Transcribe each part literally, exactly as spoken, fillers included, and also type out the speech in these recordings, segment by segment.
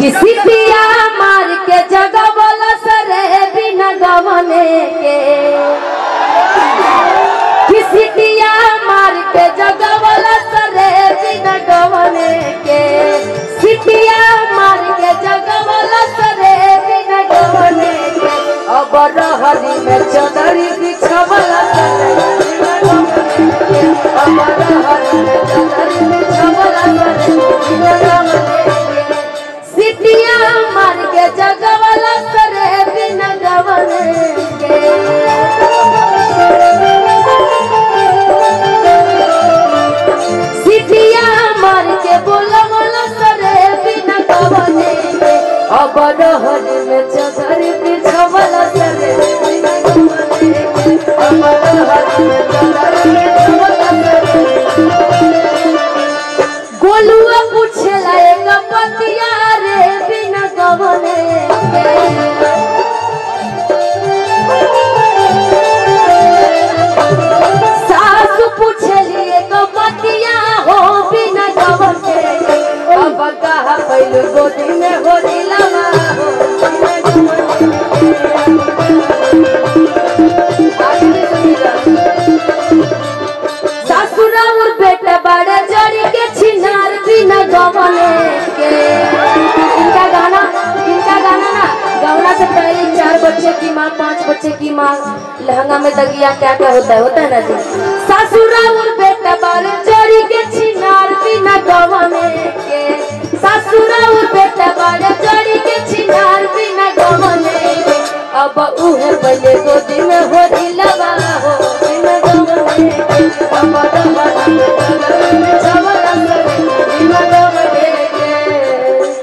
किसी पिया मार के जगह बोला सर बिना गवने के, किसी पिया मार के जगह बोला सर बिना गवने के, सिपिया मार के जगह बोला सर बिना गवने के, अब रहरी में चदरी बिछावला सर बिना गवने के, अब रहरी में चदरी बिछावला सर बिना गवने के, सिपिया मार के जगवाला सरे बिना गवने के। सिपिया मार के बोला बोला सरे बिना गवने के, अब रहरी में चदरी बिछावला सरे बिना गवने के, अब रहरी में चदरी बिछावला सरे बिना गवने के। गोलुआ पूछला एक पतिया गवने के, सासु पूछलिए कपतिया हो बिना गवने के, अब कहा पैल गोदी में हो दिलावा हो बिना गवने के, सासुर और बेटा बड़ा जड़ी के छिनार बिना गवने के। से पहले चार बच्चे की माँ, पांच बच्चे की माँ, लहंगा में दगिया क्या क्या होता है, होता है ना जी। सासुरा और बेटा बारे चोरी के छिनार बिना गवने के, सासुरा और बेटा बारे चोरी के छिनार बिना गवने के, अब उहे पहले गोदी में हो दिलावा हो बिना गवने के, अब रहरी में चदरी बिछावला सरे बिना गवने के।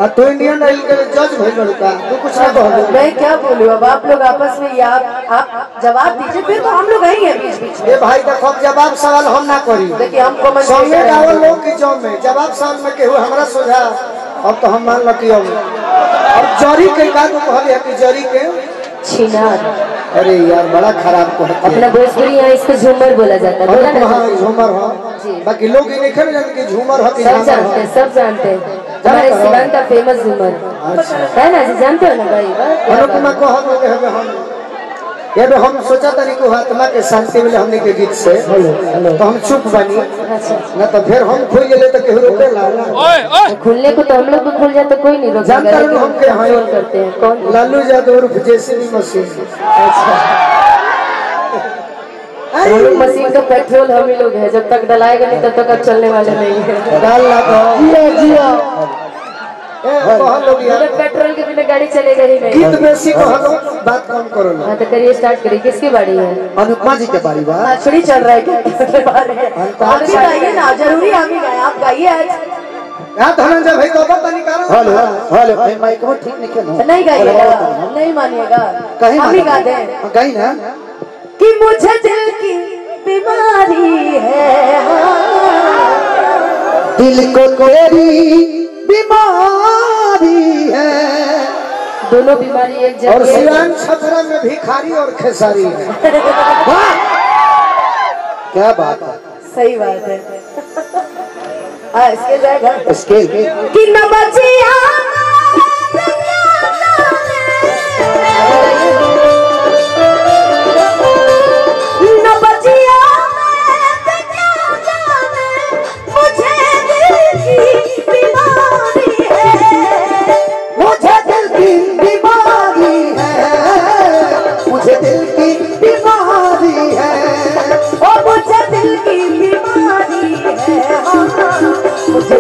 अब तो इंडियन आइडल के जज भइल लड़का मैं क्या बोलूँ। अब आप लोग आपस में या आप जवाब दीजिए, फिर तो हम लोग आएंगे बीच बीच में। भाई देखो जवाब सवाल हम ना करी, देखिए हमको लोग की जो में जवाब सवाल में केहू हमारा सुझाव, अब तो हम मान लगी। अब जरी के बात कहलिए कि जरी के छिनार, अरे यार बड़ा खराब को अपना भोजपुरी यहाँ इसको झूमर बोला जाता है। हाँ झूमर हो, बाकी लोग ये नहीं जानते कि झूमर हो, सब जानते हैं, सब जानते हैं हमारे सिवान का फेमस झूमर है ना जी, जानते हो ना भाई। अनुपमा को हम हम ये हम सोचा था को आत्मा के शांति मिले हमने के गीत से, तो हम चुप बनी ना, तो फिर हम खुल गए तो केहू रोकेला ना। खुलने को तो हम लोग को खुल जाए तो कोई नहीं रोकेगा, जानते हो हम के हां करते हैं। कौन? लालू यादव उर्फ जेसीबी मशीन। अच्छा मशीन का पेट्रोल हम ही लोग हैं, जब तक डलाएगा नहीं तब तक आप चलने वाले नहीं है। डालना तो पेट्रोल के बिना गाड़ी चलेगा ही नहीं। गीत बेसी को हम बात कम करो ना। हाँ तो करिए, स्टार्ट करिए। किसकी बारी है? अनुपमा जी के बारी बा। थोड़ी चल रहा है क्या? किसके बारी है? आप ही गाइए ना, जरूरी हम ही गाएं, आप गाइए। हाँ धनंजय भाई को बात निकालो। हेलो हेलो भाई माइक में ठीक निकलो। नहीं गाइएगा, नहीं मानिएगा, हम ही गा दें। गाइए ना कि मुझे दिल की बीमारी है, दिल को तेरी बीमारी है, दोनों बीमारी एक जगह। और सिवान छपरा में भिखारी और खेसारी है। क्या बात है, सही बात है। आ, इसके जाएगा इसके कि न बचिया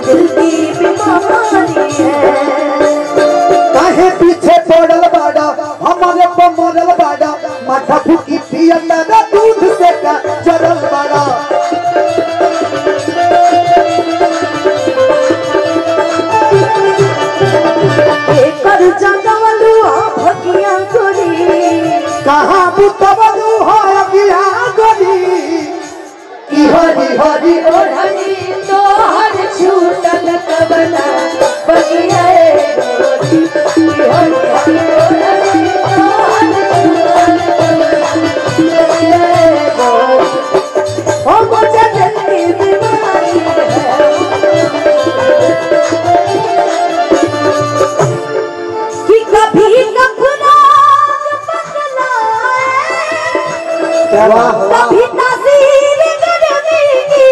दिल की बीमारी है। तभी तासीर करेगी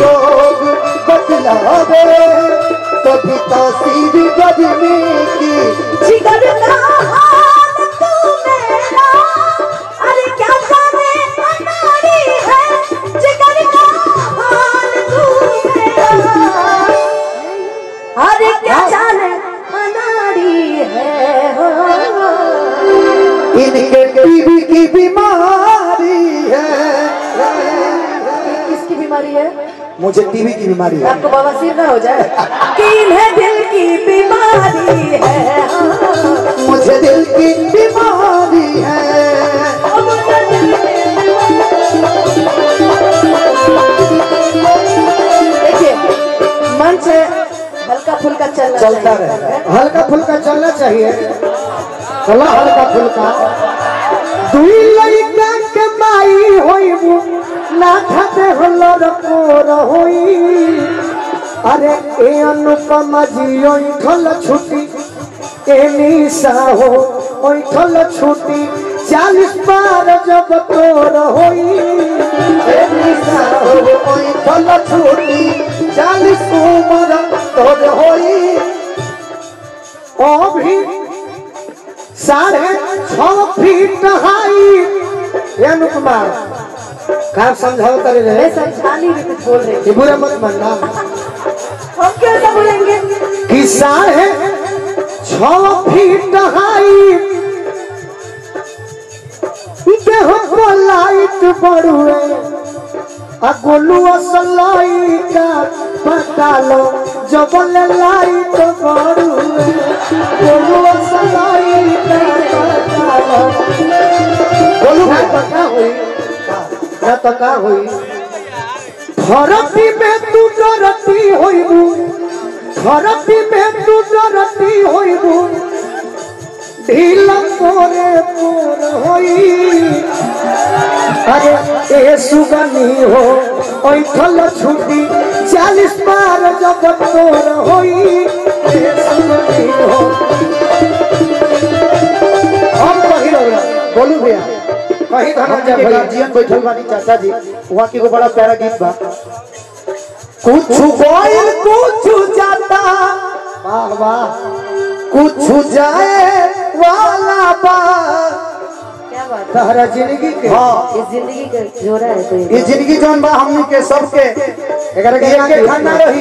रोग बदलावे, तभी तासीर करेगी जिगर का हाल तू मेरा। अरे क्या जाने अनाड़ी है जिगर का हाल तू मेरा, अरे क्या जाने अनाड़ी है। इनके बीवी की बीमारी है। किसकी बीमारी है? मुझे टीवी की बीमारी है। आपको बवासीर ना हो जाए। इन्हें दिल की बीमारी है। मुझे दिल की बीमारी है। देखिए मंच हल्का फुल्का चलना चलता रहे, हल्का फुल्का चलना चाहिए। चला हल्का फुल्का दुई लड़का के माई होइबू ना खाते होला रखो रहोई। अरे ए अनुपमा जी ओई खल छुटी, ए निशा हो ओई खल छुटी, चालीस पार जब तो रहोई। ए निशा हो ओई खल छुटी, चालीस उम्र तो रहोई। अभी साढ़े छो फीट हाई अनुपमा का समझाओ करे रहे बोल रहे बुरा मत मानना। हम क्या बोलेंगे कि साढ़े छो फीट हाई लाइट बढ़ुए अगोलू असलाई का पता लो जब लाइट बढ़ुए का हुई। में तू डरती होइबू, भरती में तू डरती होइबू, ढील तोरे मोर होई। अरे ए सुगनी हो ओई खल छुटी, चालीस बार जब तोर होई। ए सुगनी हो हम कही रहा बोलू भैया कहीं गार्जियन बैठल बानी चाचा जी वहाँ के एगो बड़ा प्यारा गीत बा। कुछ गोयल कुछ जाता वाह वाह, कुछ जाए वाला बा। क्या बात तहरा जिंदगी के, हां ये जिंदगी के जोड़ा है। तो ये जिंदगी जौन बा हमनी के सबके अगर के खाना रही।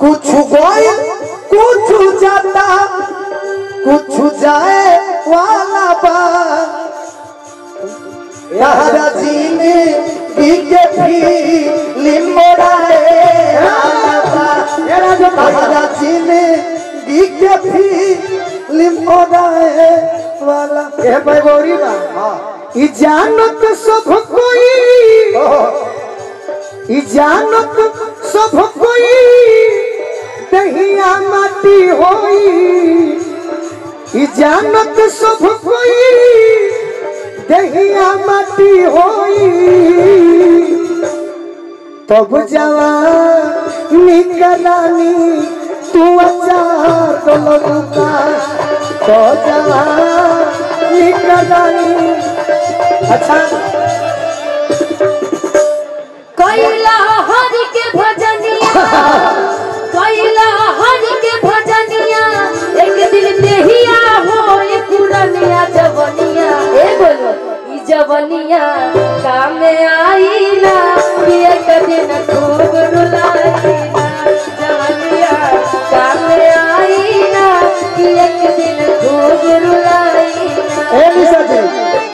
कुछ गोयल कुछ जाता, कुछ जाए वाला बा। तहरा जिंदगी के फिलिम मोड़ाए वाला बा, तहरा जिंदगी के फिलिम मोड़ाए वाला। ये पैगोरी बा ई जानत सब कोई, ई जानत सब कोई दहिया माटी होई। ई जानत सब कोई दहिया माटी होई। तब जवानी करानी तू अचार तो लगा, तो जवानी करानी अच्छा। कैला हरि के भजनिया, कैला हरि के भजनिया, एक दिल देहिया हो एक पुरनिया जवनिया। ए बोलो जवनिया।